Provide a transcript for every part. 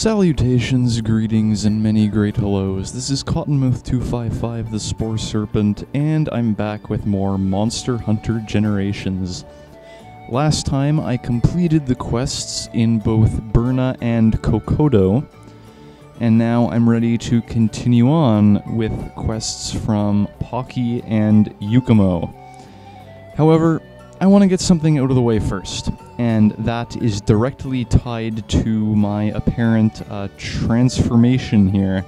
Salutations, greetings, and many great hellos. This is Cottonmouth255, the Spore Serpent, and I'm back with more Monster Hunter Generations. Last time I completed the quests in both Berna and Kokodo, and now I'm ready to continue on with quests from Pocky and Yukumo. However, I want to get something out of the way first, and that is directly tied to my apparent transformation here.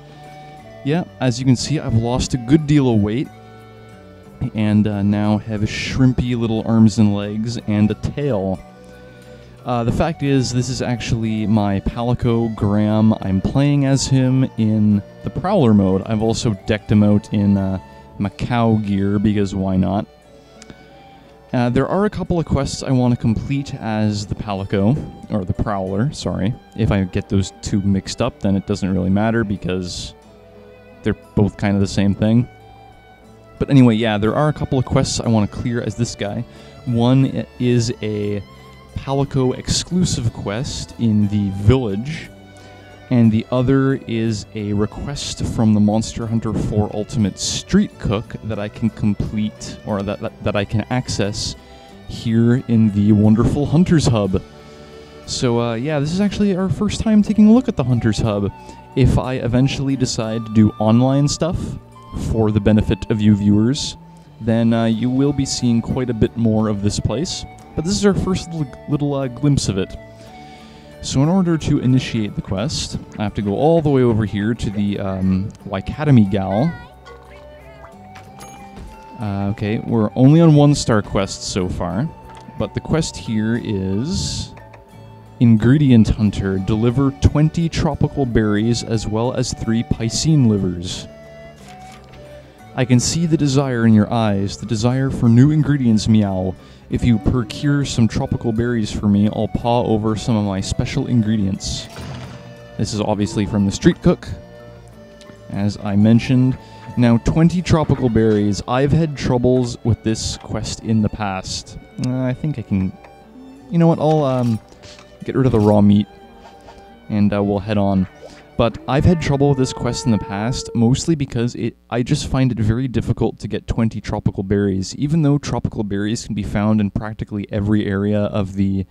Yeah, as you can see, I've lost a good deal of weight, and now have shrimpy little arms and legs and a tail. The fact is, this is actually my Palico Graham. I'm playing as him in the Prowler mode. I've also decked him out in Macau gear, because why not? There are a couple of quests I want to complete as the Palico, or the Prowler, sorry. If I get those two mixed up, then it doesn't really matter because they're both kind of the same thing. But anyway, yeah, there are a couple of quests I want to clear as this guy. One is a Palico exclusive quest in the village, and the other is a request from the Monster Hunter 4 Ultimate Street Cook that I can complete, or that I can access here in the wonderful Hunter's Hub. So yeah, this is actually our first time taking a look at the Hunter's Hub. If I eventually decide to do online stuff for the benefit of you viewers, then you will be seeing quite a bit more of this place. But this is our first little glimpse of it. So in order to initiate the quest, I have to go all the way over here to the Wycademy gal. Okay, we're only on one-star quests so far, but the quest here is Ingredient Hunter. Deliver 20 tropical berries as well as 3 piscine livers. I can see the desire in your eyes, the desire for new ingredients, meow. If you procure some tropical berries for me, I'll paw over some of my special ingredients. This is obviously from the Street Cook, as I mentioned. Now, 20 tropical berries. I've had troubles with this quest in the past. I think I can... You know what, I'll get rid of the raw meat, and we'll head on. But I've had trouble with this quest in the past, mostly because I just find it very difficult to get 20 tropical berries, even though tropical berries can be found in practically every area of the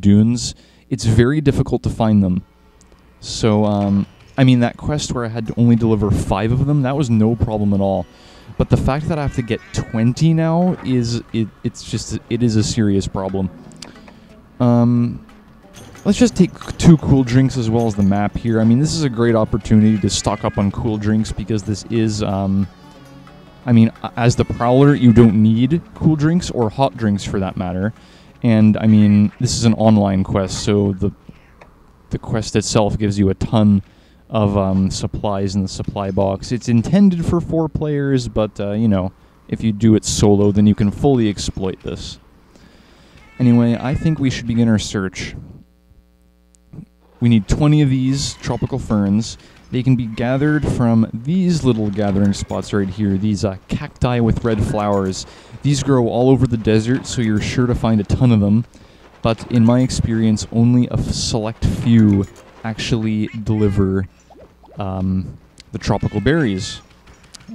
dunes. It's very difficult to find them. So, I mean, that quest where I had to only deliver 5 of them, that was no problem at all. But the fact that I have to get 20 now is a serious problem. Let's just take 2 cool drinks as well as the map here. I mean, this is a great opportunity to stock up on cool drinks because this is, I mean, as the Prowler, you don't need cool drinks or hot drinks for that matter. And, I mean, this is an online quest, so the quest itself gives you a ton of supplies in the supply box. It's intended for 4 players, but, you know, if you do it solo, then you can fully exploit this. Anyway, I think we should begin our search. We need 20 of these tropical ferns. They can be gathered from these little gathering spots right here, these cacti with red flowers. These grow all over the desert, so you're sure to find a ton of them. But in my experience, only a select few actually deliver the tropical berries.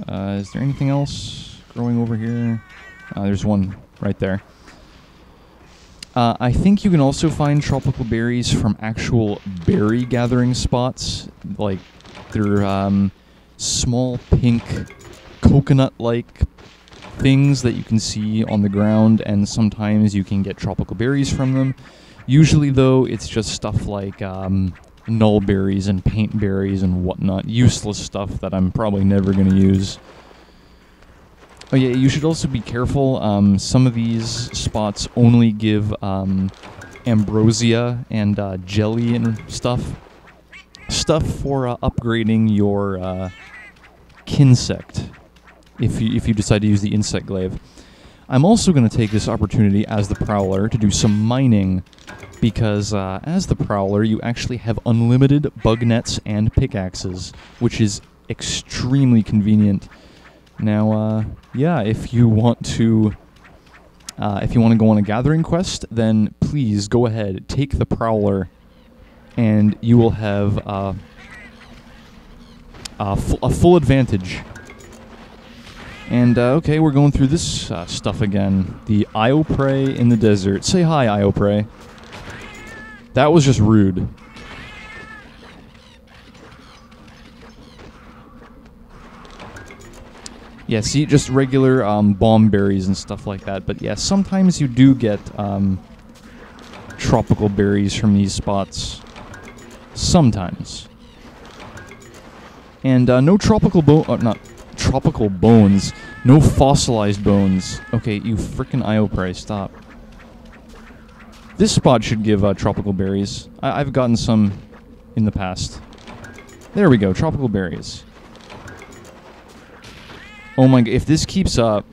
Is there anything else growing over here? There's one right there. I think you can also find tropical berries from actual berry gathering spots. Like, they're small pink coconut-like things that you can see on the ground, and sometimes you can get tropical berries from them. Usually, though, it's just stuff like null berries and paint berries and whatnot. Useless stuff that I'm probably never going to use. Oh yeah, you should also be careful. Some of these spots only give ambrosia and jelly and stuff for upgrading your kinsect. If you decide to use the insect glaive, I'm also going to take this opportunity as the Prowler to do some mining, because as the Prowler you actually have unlimited bug nets and pickaxes, which is extremely convenient. Now, yeah, if you want to go on a gathering quest, then please go ahead, take the Prowler. and you will have a full advantage. And okay, we're going through this stuff again. The Ioprey in the desert. Say hi, Ioprey. That was just rude. Yeah, see, just regular bomb berries and stuff like that. But yeah, sometimes you do get tropical berries from these spots. Sometimes. And no tropical not tropical bones. No fossilized bones. Okay, you frickin' Ioprey, stop. This spot should give tropical berries. I've gotten some in the past. There we go, tropical berries. Oh my god, if this keeps up...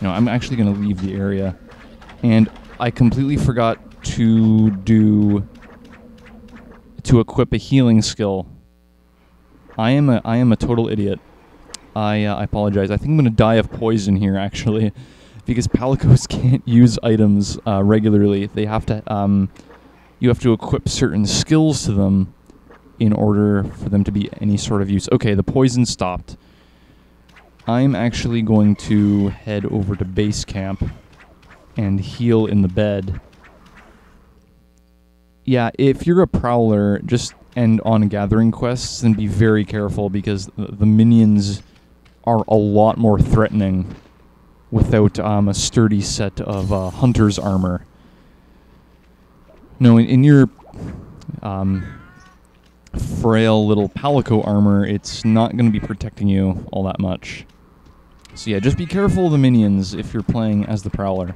No, I'm actually going to leave the area. And I completely forgot to do... to equip a healing skill. I am a total idiot. I apologize. I think I'm going to die of poison here, actually. Because Palicos can't use items regularly. They have to... you have to equip certain skills to them in order for them to be any sort of use. Okay, the poison stopped. I'm actually going to head over to base camp and heal in the bed. Yeah, if you're a prowler, just end on gathering quests and be very careful because the minions are a lot more threatening without a sturdy set of hunter's armor. No, in your frail little Palico armor, it's not going to be protecting you all that much. So yeah, just be careful of the minions if you're playing as the Prowler.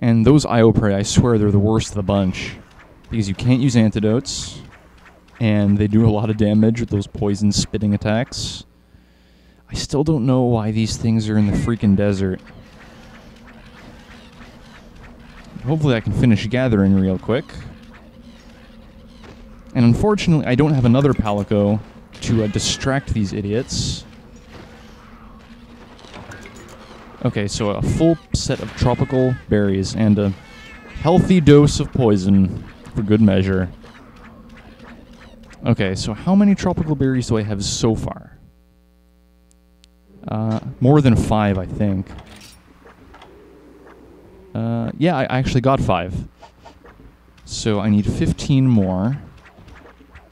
And those Ioprey, I swear they're the worst of the bunch. Because you can't use antidotes, and they do a lot of damage with those poison spitting attacks. I still don't know why these things are in the freaking desert. Hopefully I can finish gathering real quick. And unfortunately, I don't have another Palico to distract these idiots. Okay, so a full set of tropical berries and a healthy dose of poison for good measure. Okay, so how many tropical berries do I have so far? More than 5, I think. Yeah, I actually got 5. So I need 15 more.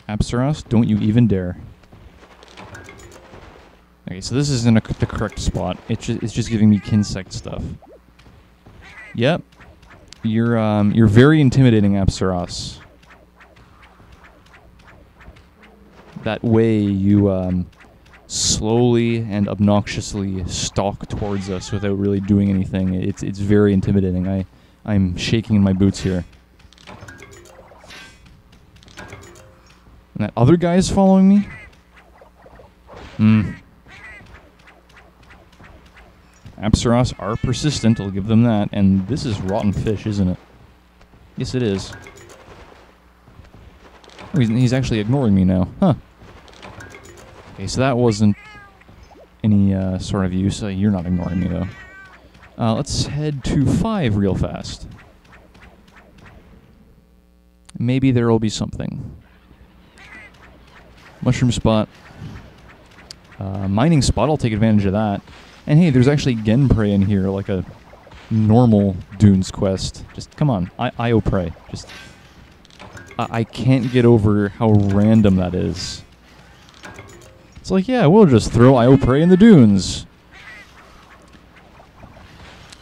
Apceros, don't you even dare. Okay, so this isn't the correct spot. It's just giving me kinsect stuff. Yep. You're very intimidating, Apceros. That way you slowly and obnoxiously stalk towards us without really doing anything. It's very intimidating. I'm shaking in my boots here. And that other guy is following me? Hmm. Apceros are persistent, I'll give them that. And this is rotten fish, isn't it? Yes, it is. Oh, he's actually ignoring me now. Huh. Okay, so that wasn't any sort of use. You're not ignoring me, though. Let's head to 5 real fast. Maybe there will be something. Mushroom spot. Mining spot, I'll take advantage of that. And hey, there's actually Genprey in here, like a normal Dune's quest. Just, come on, Ioprey. Just, I can't get over how random that is. It's like, yeah, we'll just throw Ioprey in the dunes.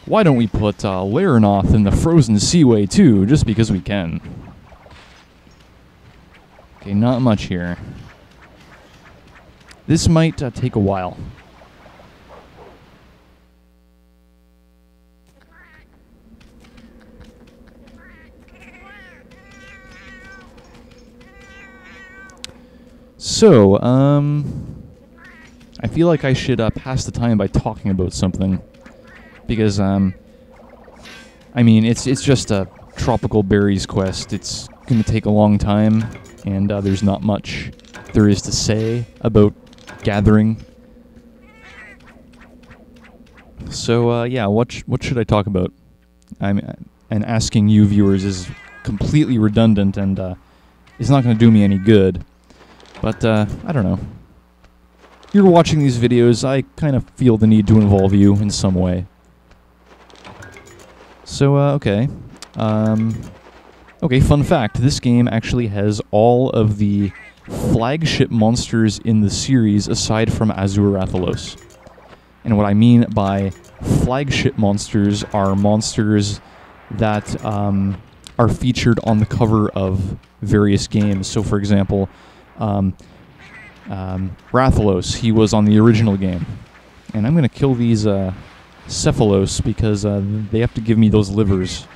Why don't we put Larinoth in the frozen seaway too, just because we can? Okay, not much here. This might take a while. So, I feel like I should pass the time by talking about something. Because, I mean, it's just a tropical berries quest. It's going to take a long time, and there's not much there is to say about gathering. So yeah, what should I talk about? I'm asking you viewers is completely redundant and it's not going to do me any good. But, I don't know. You're watching these videos, I kind of feel the need to involve you in some way. So, okay. Okay, fun fact. This game actually has all of the flagship monsters in the series aside from Azure Rathalos. And what I mean by flagship monsters are monsters that are featured on the cover of various games. So, for example, Rathalos, he was on the original game. And I'm going to kill these Cephalos because they have to give me those livers.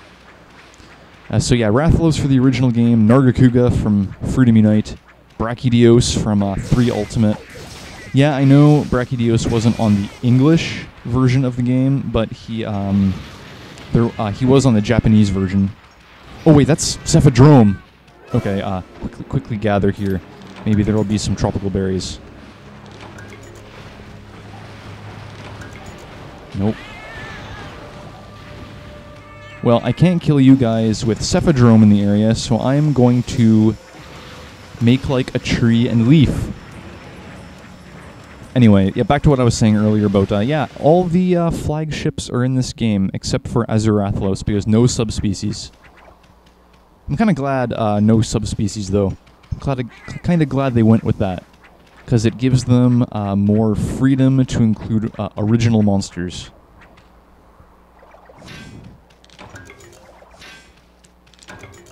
So yeah, Rathalos for the original game, Nargakuga from Freedom Unite, Brachydios from 3 Ultimate. Yeah, I know Brachydios wasn't on the English version of the game, but he was on the Japanese version. Oh wait, that's Cephadrome! Okay, quickly gather here. Maybe there'll be some tropical berries. Nope. Well, I can't kill you guys with Cephadrome in the area, so I'm going to make like a tree and leaf. Anyway, yeah, back to what I was saying earlier about, yeah, all the flagships are in this game, except for Azurathlos, because no subspecies. I'm kind of glad no subspecies, though. I'm kind of glad they went with that, because it gives them more freedom to include original monsters.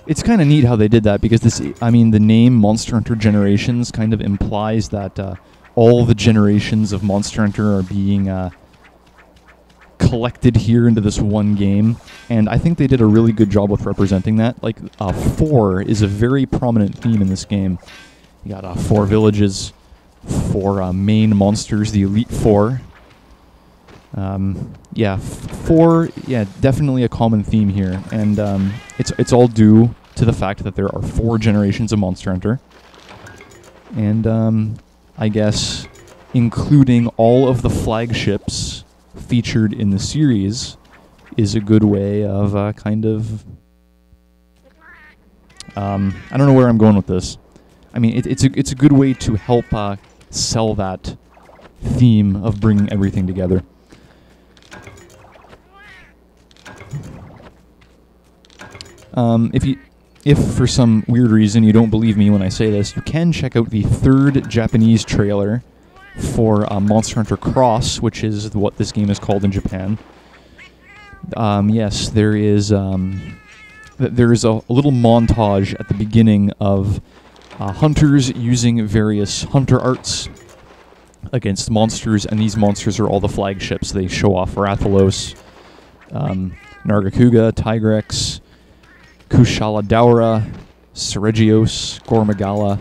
It's kind of neat how they did that, because this, I mean, the name Monster Hunter Generations kind of implies that all the generations of Monster Hunter are being collected here into this one game, and I think they did a really good job with representing that. Like, 4 is a very prominent theme in this game. You got 4 villages, 4 main monsters, the Elite 4. Yeah, 4, yeah, definitely a common theme here, and it's all due to the fact that there are 4 generations of Monster Hunter, and I guess including all of the flagships featured in the series is a good way of kind of... I don't know where I'm going with this. I mean, it's a good way to help sell that theme of bringing everything together. If for some weird reason you don't believe me when I say this, you can check out the 3rd Japanese trailer for Monster Hunter Cross, which is what this game is called in Japan. Yes, there is a little montage at the beginning of hunters using various hunter arts against monsters, and these monsters are all the flagships. They show off Rathalos, Nargakuga, Tigrex, Kushala Daura, Seregios, Gormagala,